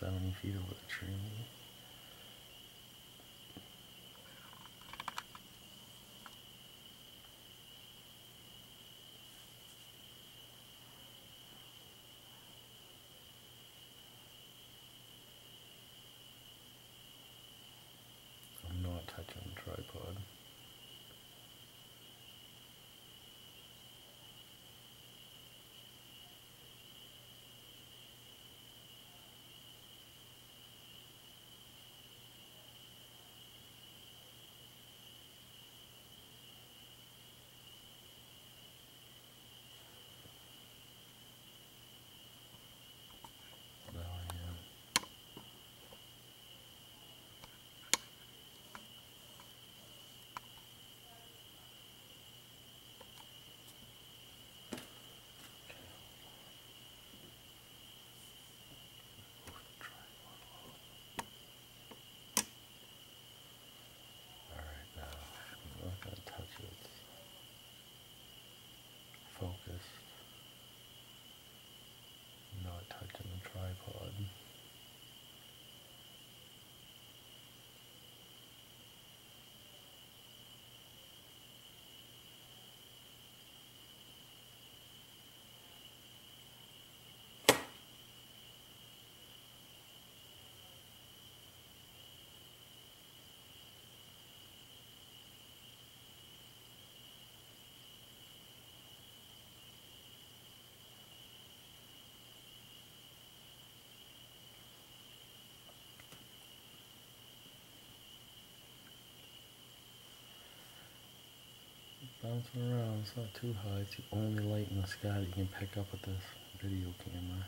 70 feet over the tree. I'm not touching the tripod. Focused, not touching the tripod. Bouncing around, it's not too high, it's the only light in the sky that you can pick up with this video camera.